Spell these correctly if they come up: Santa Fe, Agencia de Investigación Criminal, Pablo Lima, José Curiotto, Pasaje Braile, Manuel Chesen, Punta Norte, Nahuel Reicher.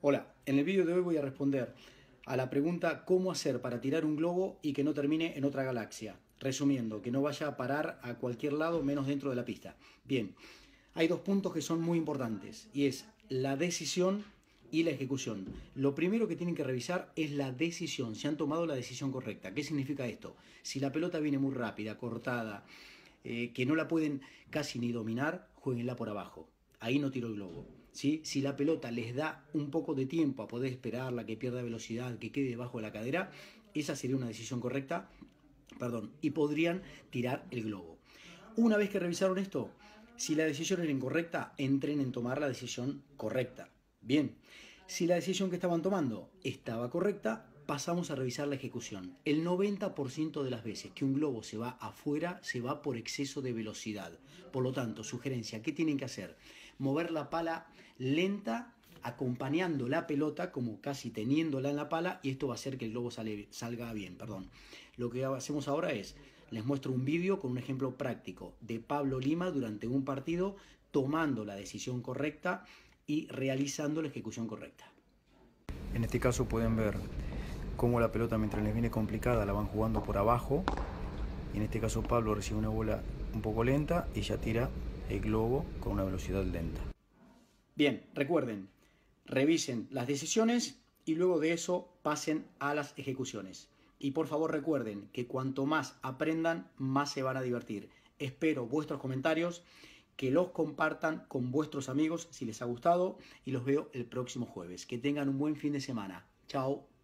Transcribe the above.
Hola, en el vídeo de hoy voy a responder a la pregunta ¿cómo hacer para tirar un globo y que no termine en otra galaxia? Resumiendo, que no vaya a parar a cualquier lado menos dentro de la pista. Bien, hay dos puntos que son muy importantes y es la decisión y la ejecución. Lo primero que tienen que revisar es la decisión, si han tomado la decisión correcta. ¿Qué significa esto? Si la pelota viene muy rápida, cortada, que no la pueden casi ni dominar, jueguenla por abajo. Ahí no tiro el globo. ¿Sí? Si la pelota les da un poco de tiempo a poder esperarla, que pierda velocidad, que quede debajo de la cadera, esa sería una decisión correcta, y podrían tirar el globo. Una vez que revisaron esto, si la decisión era incorrecta, entren en tomar la decisión correcta. Bien, si la decisión que estaban tomando estaba correcta, pasamos a revisar la ejecución. El 90% de las veces que un globo se va afuera, se va por exceso de velocidad. Por lo tanto, sugerencia, ¿qué tienen que hacer? Mover la pala lenta, acompañando la pelota, como casi teniéndola en la pala, y esto va a hacer que el globo salga bien. Lo que hacemos ahora es, les muestro un vídeo con un ejemplo práctico de Pablo Lima durante un partido, tomando la decisión correcta y realizando la ejecución correcta. En este caso pueden ver cómo la pelota, mientras les viene complicada, la van jugando por abajo. Y en este caso Pablo recibe una bola un poco lenta y ya tira el globo con una velocidad lenta. Bien, recuerden, revisen las decisiones y luego de eso pasen a las ejecuciones. Y por favor recuerden que cuanto más aprendan, más se van a divertir. Espero vuestros comentarios, que los compartan con vuestros amigos si les ha gustado y los veo el próximo jueves. Que tengan un buen fin de semana. Chao.